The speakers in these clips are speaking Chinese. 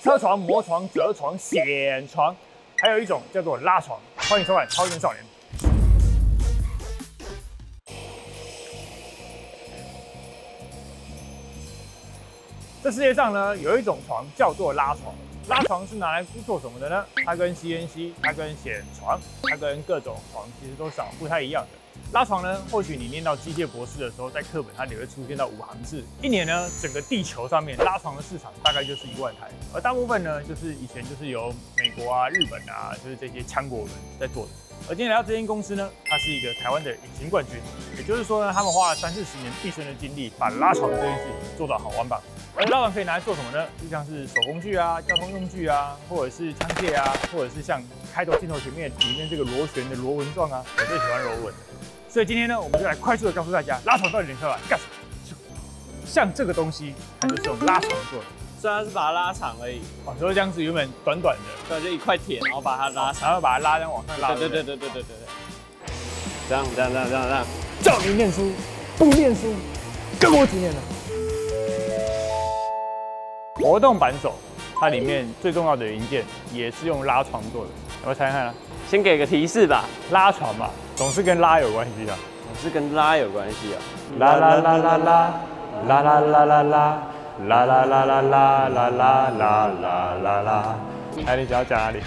车床、磨床、折床、铣床，还有一种叫做拉床。欢迎收看《超人少年》。这世界上呢，有一种床叫做拉床。 拉床是拿来做什么的呢？它跟 CNC、它跟铣床、它跟各种床其实都不太一样的。拉床呢，或许你念到机械博士的时候，在课本它也会出现到5行字。一年呢，整个地球上面拉床的市场大概就是1万台，而大部分呢，就是以前就是由美国啊、日本啊，就是这些强国人在做的。而今天来到这间公司呢，它是一个台湾的隐形冠军，也就是说呢，他们花了30-40年毕生的精力，把拉床这件事情做到好玩棒。 而拉床可以拿来做什么呢？就像是手工具啊、交通用具啊，或者是枪械啊，或者是像开头镜头前面里面这个螺旋的螺纹状啊，我最喜欢螺纹的。所以今天呢，我们就来快速的告诉大家，拉床到底能干嘛？干什么？像这个东西，它就是用拉床做的，虽然是把它拉长而已。哦，就是这样子，原本短短的，对，就一块铁，然后把它拉长，然后把它拉，这样往上拉。对对对对对对对。这样，叫你念书不念书，跟我一起念的。 活动扳手，它里面最重要的零件也是用拉床做的，要不要猜一看啊？先给个提示吧，拉床嘛，总是跟拉有关系啊，总是跟拉有关系啊。啦啦啦啦啦，啦啦啦啦啦，啦啦啦啦啦啦啦啦啦啦。哎，你想要讲哪里？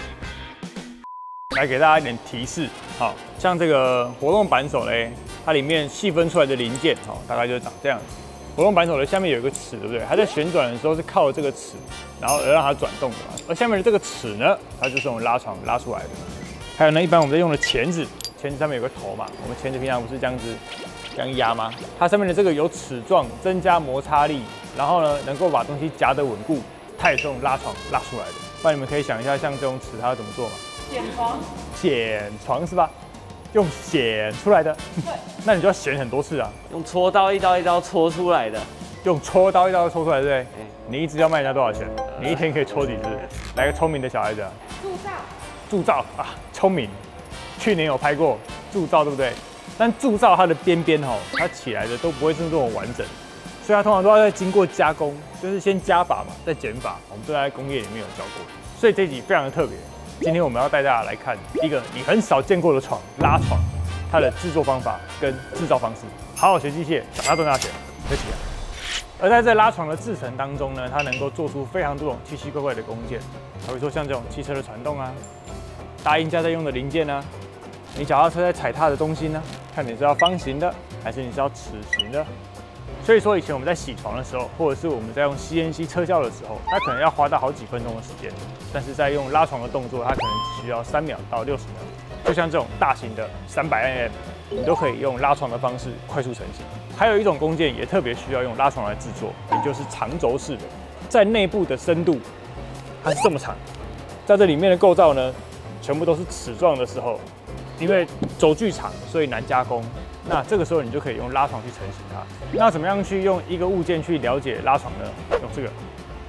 来给大家一点提示，好像这个活动扳手嘞，它里面细分出来的零件，好，大概就是长这样子。 活动扳手的下面有一个齿，对不对？它在旋转的时候是靠着这个齿，然后而让它转动的嘛。而下面的这个齿呢，它就是用拉床拉出来的。还有呢，一般我们在用的钳子，钳子上面有个头嘛。我们钳子平常不是这样子这样压吗？它上面的这个有齿状，增加摩擦力，然后呢能够把东西夹得稳固，它也是用拉床拉出来的。那你们可以想一下，像这种齿它要怎么做吗？铣床。铣床是吧？ 用铣出来的，那你就要铣很多次啊。用戳刀一刀戳出来的，用戳刀一刀戳出来，对不对？欸、你一支要卖人家多少钱？你一天可以戳几支？来个聪明的小孩子、啊。铸造啊，聪明。去年有拍过铸造，对不对？但铸造它的边边吼，它起来的都不会是这么完整，所以它通常都要再经过加工，就是先加法嘛，再减法。我们都在工业里面有教过，所以这集非常的特别。 今天我们要带大家来看一个你很少见过的床——拉床，它的制作方法跟制造方式。好好学机械，长大赚大钱，学起来。而在这拉床的制程当中呢，它能够做出非常多种奇奇怪怪的工件，比如说像这种汽车的传动啊，大印家在用的零件啊，你脚踏车在踩踏的东西呢，看你是要方形的，还是你是要齿形的。 所以说，以前我们在洗床的时候，或者是我们在用 CNC 车削的时候，它可能要花到好几分钟的时间；但是在用拉床的动作，它可能只需要3秒到60秒。就像这种大型的300mm， 你都可以用拉床的方式快速成型。还有一种工件也特别需要用拉床来制作，也就是长轴式的，在内部的深度它是这么长，在这里面的构造呢，全部都是齿状的时候，因为轴距长，所以难加工。 那这个时候你就可以用拉床去成型它。那怎么样去用一个物件去了解拉床呢？用这个，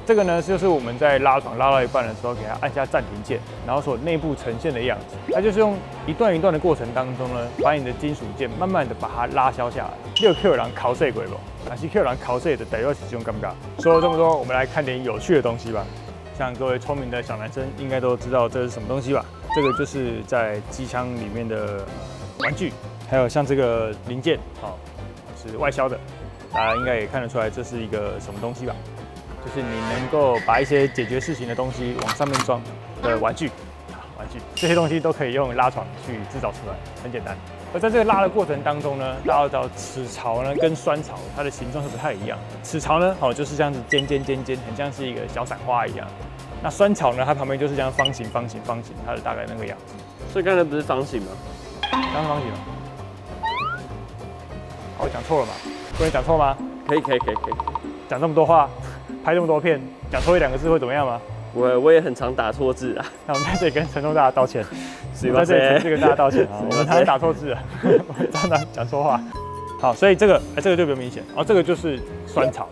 这个呢就是我们在拉床拉到一半的时候，给它按下暂停键，然后所内部呈现的样子。它就是用一段一段的过程当中呢，把你的金属件慢慢的把它拉削下来。6Q 人考试过无？那是 Q 人考试的代表是这种感觉。说了这么多，我们来看点有趣的东西吧。像各位聪明的小男生应该都知道这是什么东西吧？这个就是在机枪里面的玩具。 还有像这个零件，好，是外销的，大家应该也看得出来这是一个什么东西吧？就是你能够把一些解决事情的东西往上面装的玩具，玩具这些东西都可以用拉床去制造出来，很简单。而在这个拉的过程当中呢，大家知道齿槽呢跟栓槽它的形状是不太一样的。齿槽呢，好就是这样子尖尖，很像是一个小伞花一样。那栓槽呢，它旁边就是这样方形，它的大概那个样子。所以刚才不是方形吗？刚方形吗？ 我讲错了嘛？各位讲错吗？可以。讲这么多话，拍这么多片，讲错1-2个字会怎么样吗？我也很常打错字啊。那我们在这里跟陈总大家道歉，我在这里跟大家道歉啊，我们常常打错字啊，我常常讲错话。好，所以这个，这个就比较明显。然后这个就是栓槽。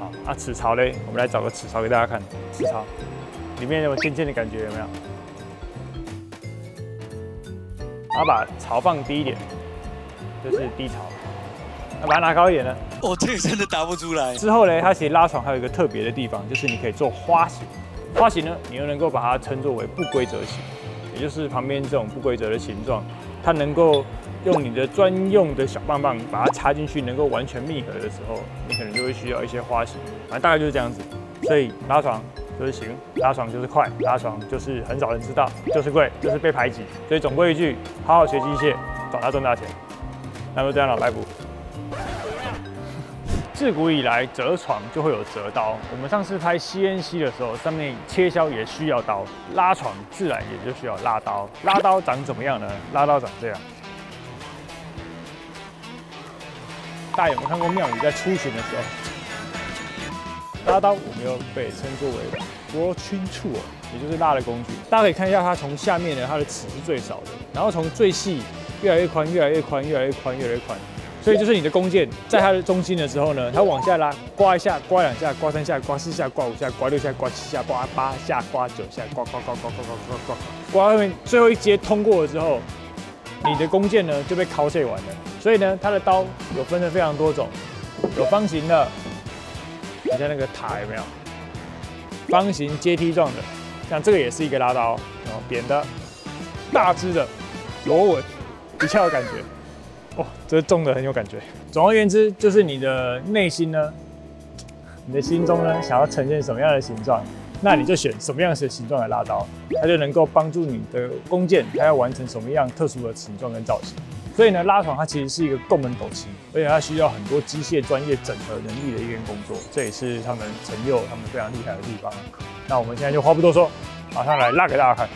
好啊，齿槽嘞，我们来找个齿槽给大家看。齿槽里面有尖尖的感觉有没有？然后把槽放低一点。 就是低槽，那把它拿高一点呢，哦，这个真的答不出来。之后呢，它其实拉床还有一个特别的地方，就是你可以做花型。花型呢，你又能够把它称作为不规则型，也就是旁边这种不规则的形状，它能够用你的专用的小棒棒把它插进去，能够完全密合的时候，你可能就会需要一些花型。反正大概就是这样子。所以拉床就是行，拉床就是快，拉床就是很少人知道，就是贵，就是被排挤。所以总归一句，好好学机械，长大赚大钱。那就这样了，拜拜。 自古以来，折床就会有折刀。我们上次拍 CNC 的时候，上面切削也需要刀，拉床自然也就需要拉刀。拉刀长怎么样呢？拉刀长这样。大家有没有看过庙宇在出巡的时候？拉刀我们又被称作为 broaching tool， 也就是拉的工具。大家可以看一下，它从下面呢，它的齿是最少的，然后从最细越来越宽，越来越宽，越来越宽，越来越宽。 所以就是你的弓箭在它的中心的时候呢，它往下拉，刮一下，刮两下，刮三下，刮四下，刮五下，刮六下，刮七下，刮八下，刮九下，刮刮刮刮刮刮刮刮，刮后面最后一阶通过了之后，你的弓箭呢就被敲碎完了。所以呢，它的刀有分了非常多种，有方形的，你看那个塔有没有？方形阶梯状的，像这个也是一个拉刀，然后扁的，大只的，螺纹，一翘的感觉。 哇、哦，这重的很有感觉。总而言之，就是你的内心呢，你的心中呢，想要呈现什么样的形状，那你就选什么样的形状来拉刀，它就能够帮助你的弓箭，它要完成什么样特殊的形状跟造型。所以呢，拉床它其实是一个够门狗期，而且它需要很多机械专业整合能力的一件工作，这也是他们陈佑他们非常厉害的地方。那我们现在就话不多说，马上来拉给大家看。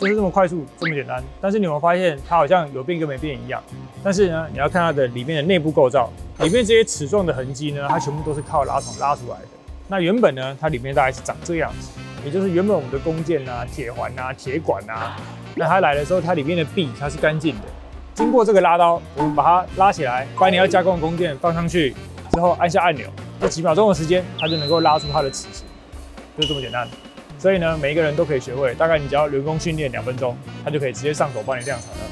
就是这么快速，这么简单。但是你有没有发现，它好像有变跟没变一样？但是呢，你要看它的里面的内部构造，里面这些齿状的痕迹呢，它全部都是靠拉床拉出来的。那原本呢，它里面大概是长这样子，也就是原本我们的弓箭啊、铁环啊、铁管啊，那它来的时候，它里面的壁它是干净的。经过这个拉刀，我们把它拉起来，把你要加工的弓箭放上去之后，按下按钮，这几秒钟的时间，它就能够拉出它的齿形，就这么简单。 所以呢，每一个人都可以学会，大概你只要人工训练2分钟，它就可以直接上手帮你量产了。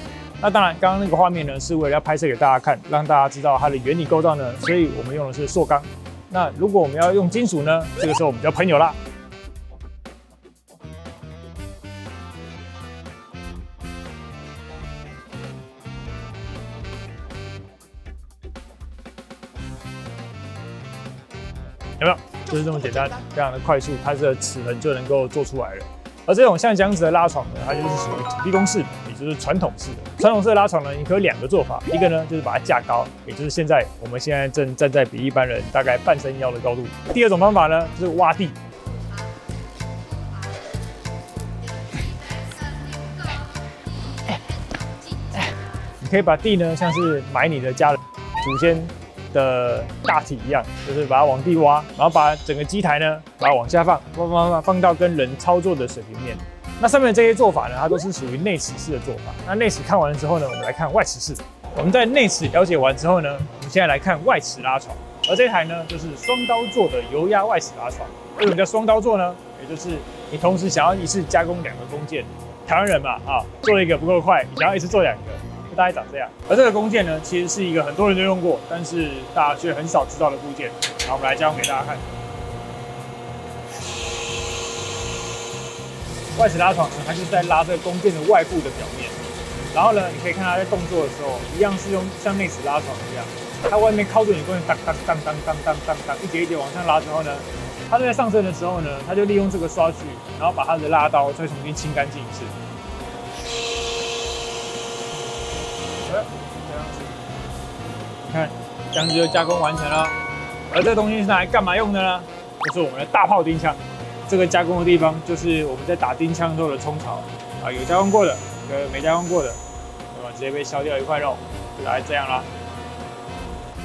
那当然，刚刚那个画面呢，是为了要拍摄给大家看，让大家知道它的原理构造呢，所以我们用的是塑钢。那如果我们要用金属呢，这个时候我们就要喷油啦。有没有？ 就是这么简单，非常的快速，它的齿痕就能够做出来了。而这种像这样子的拉床呢，它就是属于土地公式，也就是传统式的。传统式的拉床呢，你可以有2个做法，一个呢就是把它架高，也就是我们现在正站在比一般人大概半身腰的高度。第二种方法呢，就是挖地。你可以把地呢，像是埋你的家人、祖先 的大体一样，就是把它往地挖，然后把整个机台呢，把它往下放到跟人操作的水平面。那上面这些做法呢，它都是属于内齿式的做法。那内齿看完之后呢，我们来看外齿式。我们在内齿了解完之后呢，我们现在来看外齿拉床。而这台呢，就是双刀做的油压外齿拉床。为什么叫双刀做呢？也就是你同时想要一次加工2个弓箭。台湾人嘛，啊，做一个不够快，你想要一次做2个。 大概长这样，而这个弓箭呢，其实是一个很多人都用过，但是大家却很少知道的部件。好，我们来加工给大家看。外齿拉床呢，它就是在拉这个弓箭的外部的表面。然后呢，你可以看它在动作的时候，一样是用像内齿拉床一样，它外面靠住你弓箭，当当当当当当当当，一节一节往上拉之后呢，它在上升的时候呢，它就利用这个刷具，然后把它的拉刀再重新清干净一次。 看，这样子就加工完成了。而这东西是拿来干嘛用的呢？就是我们的大炮钉枪。这个加工的地方就是我们在打钉枪之后的冲槽啊，有加工过的跟没加工过的，那么直接被削掉一块肉，就大概这样啦。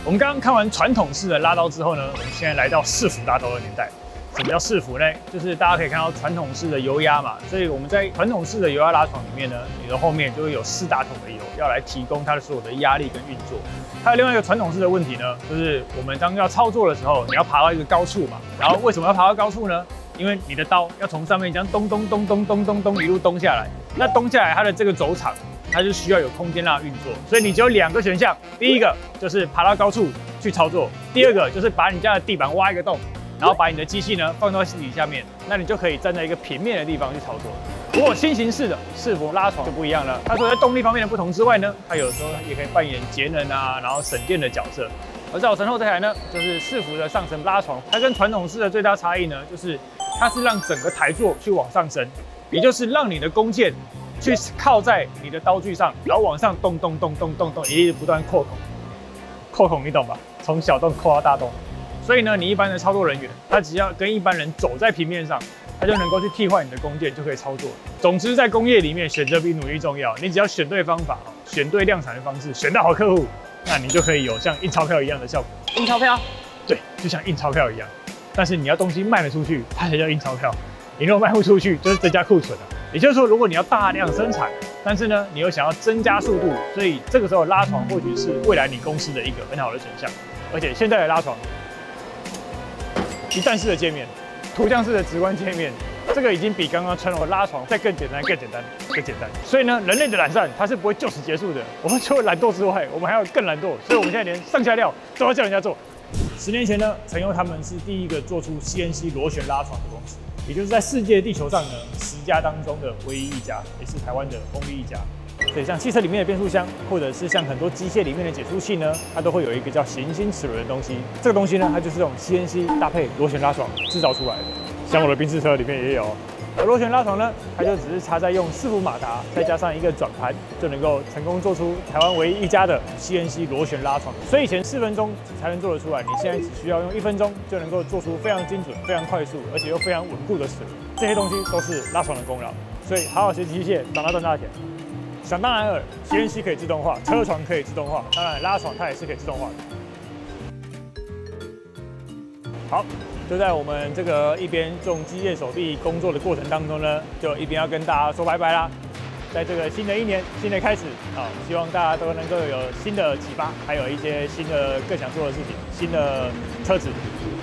我们刚刚看完传统式的拉刀之后呢，我们现在来到伺服拉刀的年代。什么叫伺服呢？就是大家可以看到传统式的油压嘛，所以我们在传统式的油压拉床里面呢，你的后面就会有4大桶的油要来提供它的所有的压力跟运作。 还有另外一个传统式的问题呢，就是我们当要操作的时候，你要爬到一个高处嘛。然后为什么要爬到高处呢？因为你的刀要从上面这样咚咚咚咚咚咚咚一路咚下来。那咚下来，它的这个轴场它就需要有空间让它运作。所以你只有两个选项，第一个就是爬到高处去操作，第二个就是把你家的地板挖一个洞，然后把你的机器呢放到地下面，那你就可以站在一个平面的地方去操作。如果新型式的伺服拉床就不一样了，它除了在动力方面的不同之外呢，它有时候也可以扮演节能啊，然后省电的角色。 而造成后这台呢，就是伺服的上层拉床，它跟传统式的最大差异呢，就是它是让整个台座去往上升，也就是让你的弓箭去靠在你的刀具上，然后往上咚咚咚咚咚咚，一直不断扩孔，你懂吧？从小洞扩到大洞。所以呢，你一般的操作人员，他只要跟一般人走在平面上，他就能够去替换你的弓箭，就可以操作。总之，在工业里面，选择比努力重要。你只要选对方法，选对量产的方式，选到好客户。 那你就可以有像印钞票一样的效果。印钞票，对，就像印钞票一样。但是你要东西卖得出去，它才叫印钞票。你如果卖不出去，就是增加库存了。也就是说，如果你要大量生产，但是呢，你又想要增加速度，所以这个时候拉床或许是未来你公司的一个很好的选项。而且现在的拉床，一站式的界面，图像式的直观界面。 这个已经比刚刚传统的拉床再更简单、所以呢，人类的懒散它是不会就此结束的。我们除了懒惰之外，我们还要更懒惰。所以我们现在连上下料都要叫人家做。10年前呢，陈佑他们是第一个做出 CNC 螺旋拉床的公司，也就是在世界地球上呢10家当中的唯一一家，也是台湾的only一家。所以像汽车里面的变速箱，或者是像很多机械里面的解速器呢，它都会有一个叫行星齿轮的东西。这个东西呢，它就是这种 CNC 搭配螺旋拉床制造出来的。 像我的宾士车里面也有，而螺旋拉床呢，它就只是插在用4幅马达，再加上一个转盘，就能够成功做出台湾唯一一家的 CNC 螺旋拉床。所以以前4分钟才能做得出来，你现在只需要用1分钟就能够做出非常精准、非常快速，而且又非常稳固的齿轮。这些东西都是拉床的功劳。所以好好学机械，长大赚大钱。想当然尔 ，CNC 可以自动化，车床可以自动化，当然拉床它也是可以自动化的。好。 就在我们这个一边用机械手臂工作的过程当中呢，就一边要跟大家说拜拜啦。在这个新的一年、新的开始啊，希望大家都能够有新的启发，还有一些新的更想做的事情，新的车子、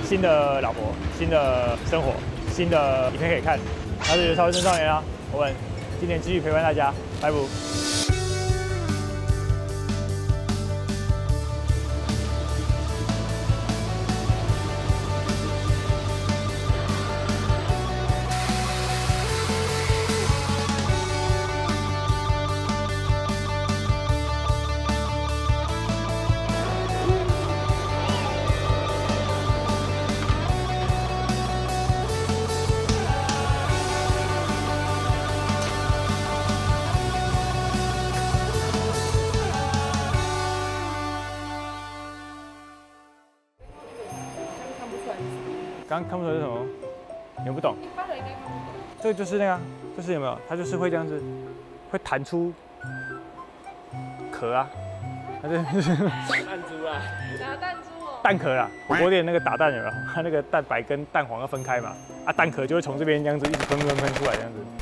新的老婆、新的生活、新的影片可以看。那这就是超人青少年啦，我们今年继续陪伴大家，拜拜。刚看不出来是什么，你们不懂。一般人应该看不懂。这个就是那个，就是有没有？它就是会这样子，会弹出壳啊，它这弹珠啊，打弹珠哦。蛋壳啦，火锅店那个打蛋有没有？它那个蛋白跟蛋黄要分开嘛，啊，蛋壳就会从这边这样子一直喷出来这样子。